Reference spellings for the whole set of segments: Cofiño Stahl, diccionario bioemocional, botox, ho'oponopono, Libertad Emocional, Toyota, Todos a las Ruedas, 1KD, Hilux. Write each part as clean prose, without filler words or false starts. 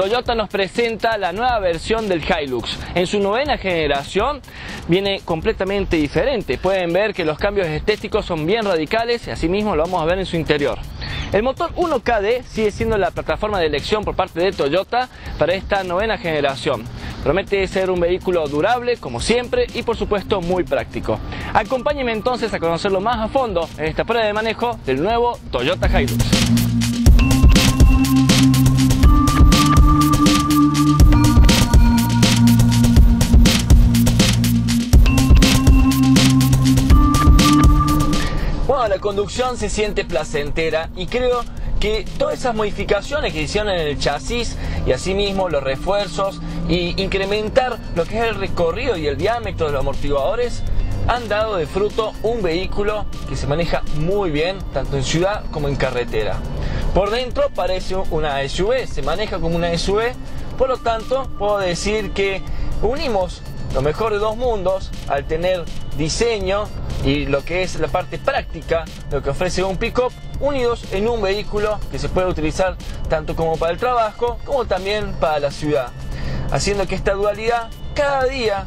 Toyota nos presenta la nueva versión del Hilux. En su 9ª generación viene completamente diferente. Pueden ver que los cambios estéticos son bien radicales y asimismo lo vamos a ver en su interior. El motor 1KD sigue siendo la plataforma de elección por parte de Toyota para esta 9ª generación. Promete ser un vehículo durable, como siempre, y por supuesto muy práctico. Acompáñenme entonces a conocerlo más a fondo en esta prueba de manejo del nuevo Toyota Hilux. La conducción se siente placentera y creo que todas esas modificaciones que hicieron en el chasis y asimismo los refuerzos y incrementar lo que es el recorrido y el diámetro de los amortiguadores han dado de fruto un vehículo que se maneja muy bien tanto en ciudad como en carretera. Por dentro parece una SUV, se maneja como una SUV, por lo tanto puedo decir que unimos lo mejor de dos mundos al tener diseño y lo que es la parte práctica, lo que ofrece un pick-up, unidos en un vehículo que se puede utilizar tanto como para el trabajo como también para la ciudad, haciendo que esta dualidad cada día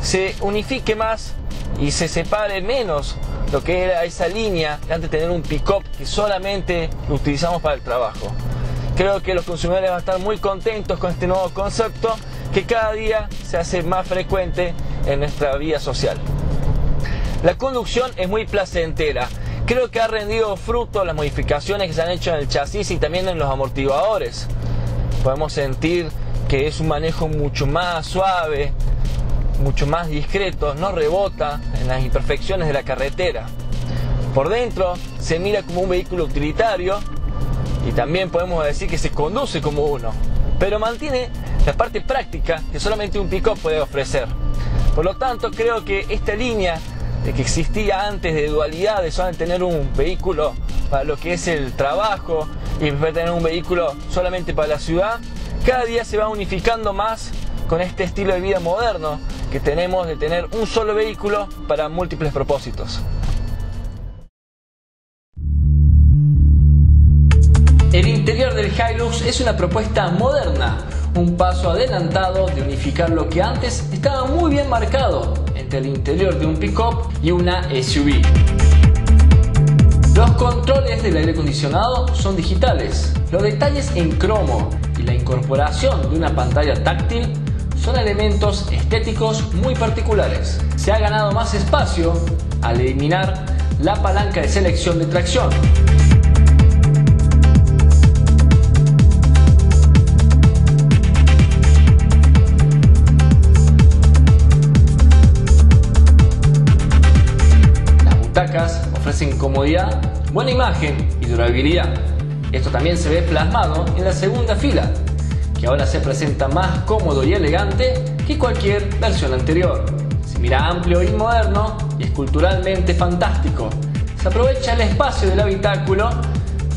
se unifique más y se separe menos lo que era esa línea de antes de tener un pick-up que solamente lo utilizamos para el trabajo. Creo que los consumidores van a estar muy contentos con este nuevo concepto que cada día se hace más frecuente en nuestra vida social. La conducción es muy placentera. Creo que ha rendido fruto las modificaciones que se han hecho en el chasis y también en los amortiguadores. Podemos sentir que es un manejo mucho más suave, mucho más discreto, no rebota en las imperfecciones de la carretera. Por dentro se mira como un vehículo utilitario y también podemos decir que se conduce como uno, pero mantiene la parte práctica que solamente un pick-up puede ofrecer. Por lo tanto, creo que esta línea que existía antes de dualidad, de solamente tener un vehículo para lo que es el trabajo y tener un vehículo solamente para la ciudad, cada día se va unificando más con este estilo de vida moderno que tenemos de tener un solo vehículo para múltiples propósitos. El interior del Hilux es una propuesta moderna, un paso adelantado de unificar lo que antes estaba muy bien marcado entre el interior de un pick-up y una SUV. Los controles del aire acondicionado son digitales, los detalles en cromo y la incorporación de una pantalla táctil son elementos estéticos muy particulares. Se ha ganado más espacio al eliminar la palanca de selección de tracción. Ofrecen comodidad, buena imagen y durabilidad. Esto también se ve plasmado en la segunda fila, que ahora se presenta más cómodo y elegante que cualquier versión anterior. Se mira amplio y moderno y esculturalmente fantástico. Se aprovecha el espacio del habitáculo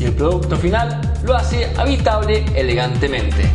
y el producto final lo hace habitable elegantemente.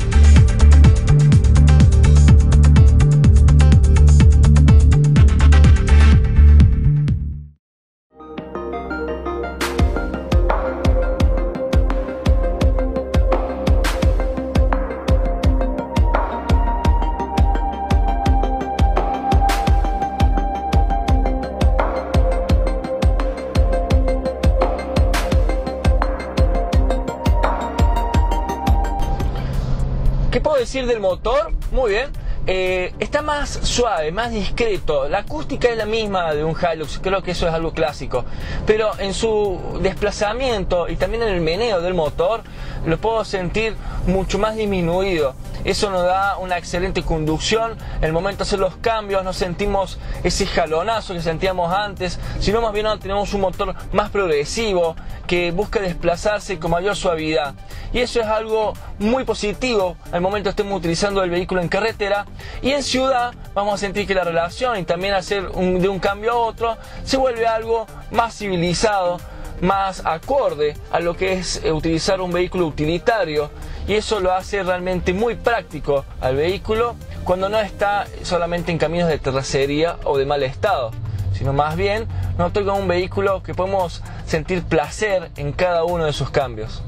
¿Qué puedo decir del motor? Muy bien, está más suave, más discreto. La acústica es la misma de un Hilux, creo que eso es algo clásico. Pero en su desplazamiento y también en el meneo del motor, lo puedo sentir mucho más disminuido. Eso nos da una excelente conducción. En el momento de hacer los cambios no sentimos ese jalonazo que sentíamos antes, sino más bien tenemos un motor más progresivo que busca desplazarse con mayor suavidad. Y eso es algo muy positivo al momento estemos utilizando el vehículo en carretera, y en ciudad vamos a sentir que la relación y también hacer de un cambio a otro se vuelve algo más civilizado, más acorde a lo que es utilizar un vehículo utilitario, y eso lo hace realmente muy práctico al vehículo cuando no está solamente en caminos de terracería o de mal estado, sino más bien nos otorga un vehículo que podemos sentir placer en cada uno de sus cambios.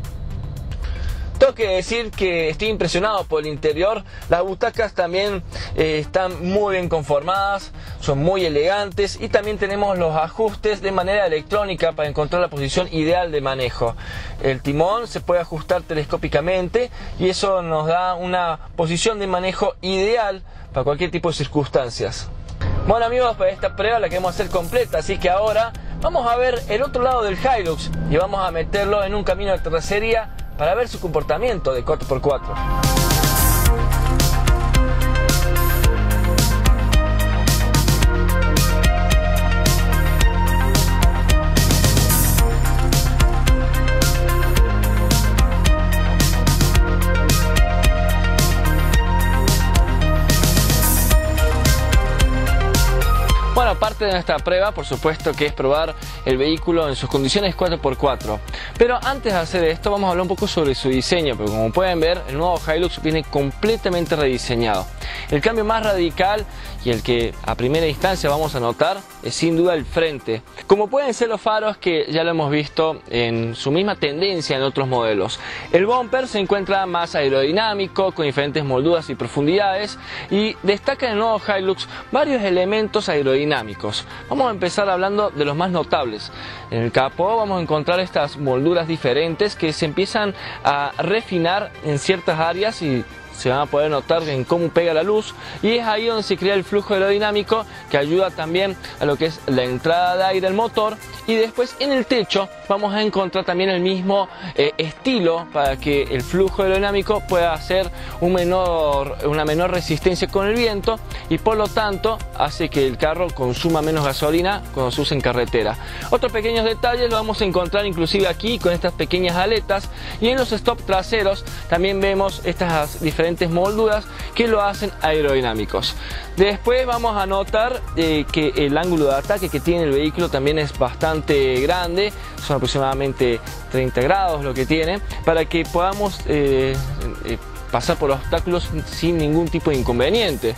Tengo que decir que estoy impresionado por el interior. Las butacas también están muy bien conformadas, son muy elegantes, y también tenemos los ajustes de manera electrónica para encontrar la posición ideal de manejo. El timón se puede ajustar telescópicamente y eso nos da una posición de manejo ideal para cualquier tipo de circunstancias. Bueno amigos, para esta prueba la queremos hacer completa, así que ahora vamos a ver el otro lado del Hilux y vamos a meterlo en un camino de terracería para ver su comportamiento de 4x4. Bueno, parte de nuestra prueba, por supuesto, que es probar el vehículo en sus condiciones 4x4. Pero antes de hacer esto, vamos a hablar un poco sobre su diseño, porque como pueden ver, el nuevo Hilux viene completamente rediseñado. El cambio más radical y el que a primera instancia vamos a notar es sin duda el frente. Como pueden ser los faros, que ya lo hemos visto en su misma tendencia en otros modelos. El bumper se encuentra más aerodinámico, con diferentes molduras y profundidades, y destaca en el nuevo Hilux varios elementos aerodinámicos. Vamos a empezar hablando de los más notables. En el capó vamos a encontrar estas molduras diferentes que se empiezan a refinar en ciertas áreas y se van a poder notar en cómo pega la luz, y es ahí donde se crea el flujo aerodinámico que ayuda también a lo que es la entrada de aire al motor. Y después en el techo vamos a encontrar también el mismo estilo para que el flujo aerodinámico pueda hacer una menor resistencia con el viento, y por lo tanto hace que el carro consuma menos gasolina cuando se usa en carretera. Otros pequeños detalles lo vamos a encontrar inclusive aquí con estas pequeñas aletas, y en los stop traseros también vemos estas diferentes molduras que lo hacen aerodinámicos. Después vamos a notar que el ángulo de ataque que tiene el vehículo también es bastante grande, son aproximadamente 30 grados lo que tiene, para que podamos pasar por obstáculos sin ningún tipo de inconveniente.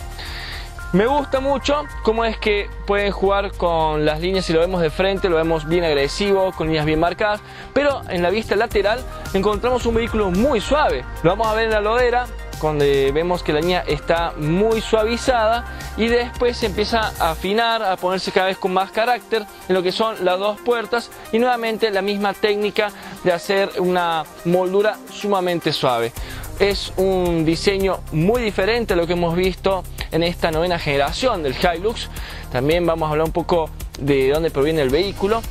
Me gusta mucho cómo es que pueden jugar con las líneas. Si lo vemos de frente, lo vemos bien agresivo, con líneas bien marcadas, pero en la vista lateral encontramos un vehículo muy suave. Lo vamos a ver en la lodera, donde vemos que la línea está muy suavizada y después se empieza a afinar, a ponerse cada vez con más carácter en lo que son las dos puertas, y nuevamente la misma técnica de hacer una moldura sumamente suave. Es un diseño muy diferente a lo que hemos visto en esta novena generación del Hilux. También vamos a hablar un poco de dónde proviene el vehículo.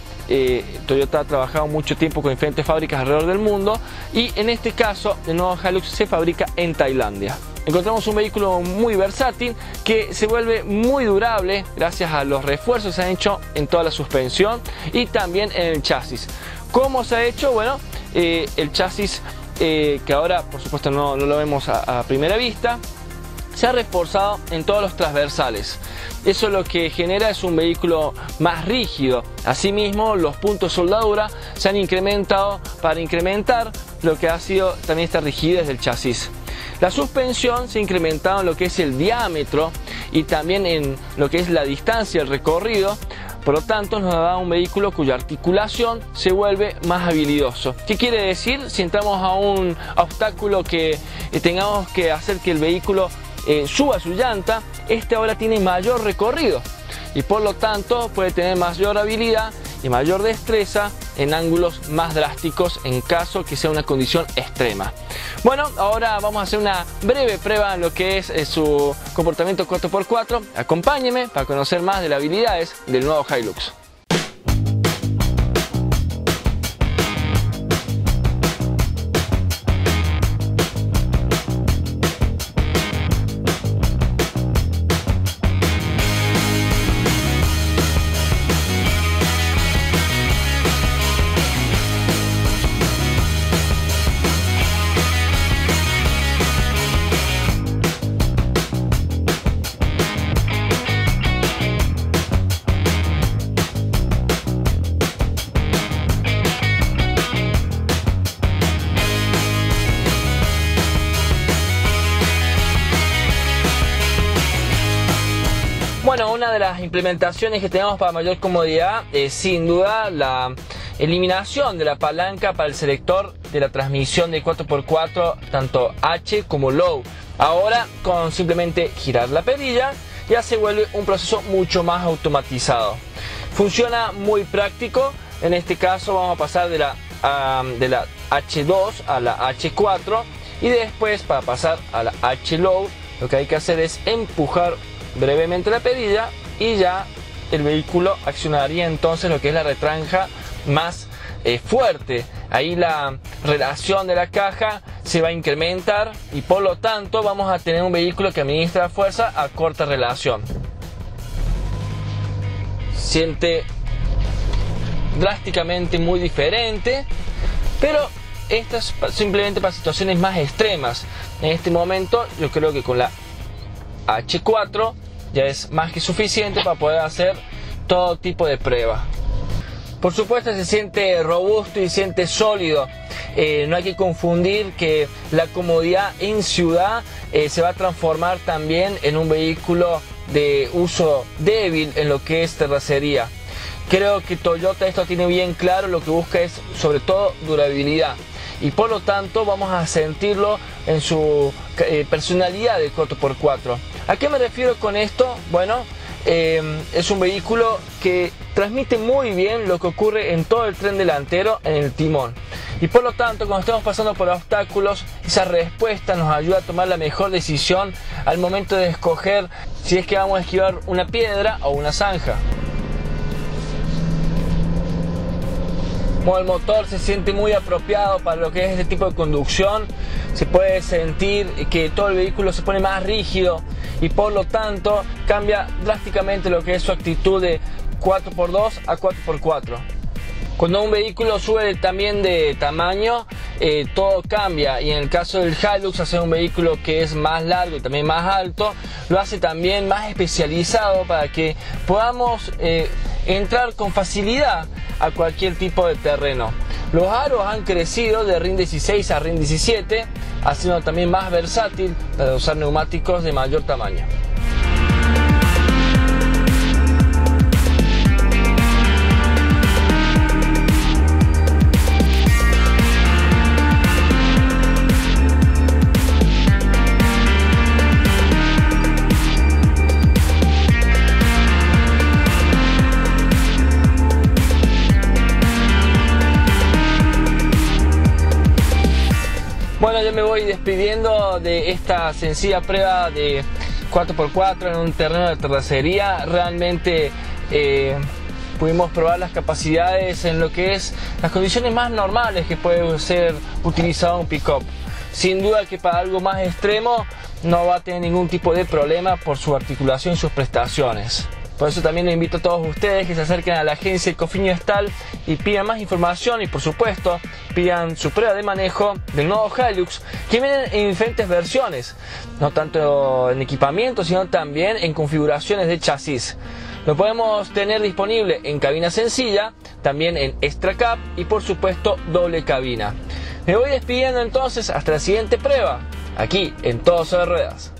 Toyota ha trabajado mucho tiempo con diferentes fábricas alrededor del mundo, y en este caso el nuevo Hilux se fabrica en Tailandia. Encontramos un vehículo muy versátil que se vuelve muy durable gracias a los refuerzos que se han hecho en toda la suspensión y también en el chasis. ¿Cómo se ha hecho? Bueno, el chasis que ahora por supuesto no lo vemos a primera vista, se ha reforzado en todos los transversales. Eso lo que genera es un vehículo más rígido. Asimismo, los puntos de soldadura se han incrementado para incrementar lo que ha sido también esta rigidez del chasis. La suspensión se ha incrementado en lo que es el diámetro y también en lo que es la distancia, el recorrido. Por lo tanto, nos da un vehículo cuya articulación se vuelve más habilidoso. ¿Qué quiere decir? Si entramos a un obstáculo que tengamos que hacer que el vehículo suba su llanta, este ahora tiene mayor recorrido y por lo tanto puede tener mayor habilidad y mayor destreza en ángulos más drásticos en caso que sea una condición extrema. Bueno, ahora vamos a hacer una breve prueba en lo que es su comportamiento 4x4. Acompáñeme para conocer más de las habilidades del nuevo Hilux. Bueno, una de las implementaciones que tenemos para mayor comodidad es sin duda la Eliminación de la palanca para el selector de la transmisión de 4x4, tanto H como Low. Ahora, con simplemente girar la perilla, ya se vuelve un proceso mucho más automatizado. Funciona muy práctico. En este caso vamos a pasar de la H2 a la H4, y después, para pasar a la H Low, lo que hay que hacer es empujar brevemente la perilla y ya el vehículo accionaría entonces lo que es la retranca más fuerte. Ahí la relación de la caja se va a incrementar y por lo tanto vamos a tener un vehículo que administra fuerza a corta relación. Siente drásticamente muy diferente, pero esta es simplemente para situaciones más extremas. En este momento yo creo que con la H4 ya es más que suficiente para poder hacer todo tipo de pruebas. Por supuesto, se siente robusto y se siente sólido. No hay que confundir que la comodidad en ciudad se va a transformar también en un vehículo de uso débil en lo que es terracería. Creo que Toyota esto tiene bien claro, lo que busca es sobre todo durabilidad, y por lo tanto vamos a sentirlo en su personalidad del 4x4. ¿A qué me refiero con esto? Bueno, es un vehículo que transmite muy bien lo que ocurre en todo el tren delantero, en el timón, y por lo tanto cuando estamos pasando por obstáculos, esa respuesta nos ayuda a tomar la mejor decisión al momento de escoger si es que vamos a esquivar una piedra o una zanja. Como el motor se siente muy apropiado para lo que es este tipo de conducción, se puede sentir que todo el vehículo se pone más rígido y por lo tanto cambia drásticamente lo que es su actitud de 4x2 a 4x4. Cuando un vehículo sube también de tamaño, todo cambia, y en el caso del Hilux, hacer un vehículo que es más largo y también más alto, lo hace también más especializado para que podamos entrar con facilidad a cualquier tipo de terreno. Los aros han crecido de RIN 16 a RIN 17, haciendo también más versátil para usar neumáticos de mayor tamaño. Bueno, yo me voy despidiendo de esta sencilla prueba de 4x4 en un terreno de terracería. Realmente pudimos probar las capacidades en lo que es las condiciones más normales que puede ser utilizado un pick-up. Sin duda que para algo más extremo no va a tener ningún tipo de problema por su articulación y sus prestaciones. Por eso también les invito a todos ustedes que se acerquen a la agencia Cofiño Stahl y pidan más información, y por supuesto pidan su prueba de manejo del nuevo Hilux, que vienen en diferentes versiones, no tanto en equipamiento sino también en configuraciones de chasis. Lo podemos tener disponible en cabina sencilla, también en extra cab y por supuesto doble cabina. Me voy despidiendo entonces hasta la siguiente prueba, aquí en Todos a las Ruedas.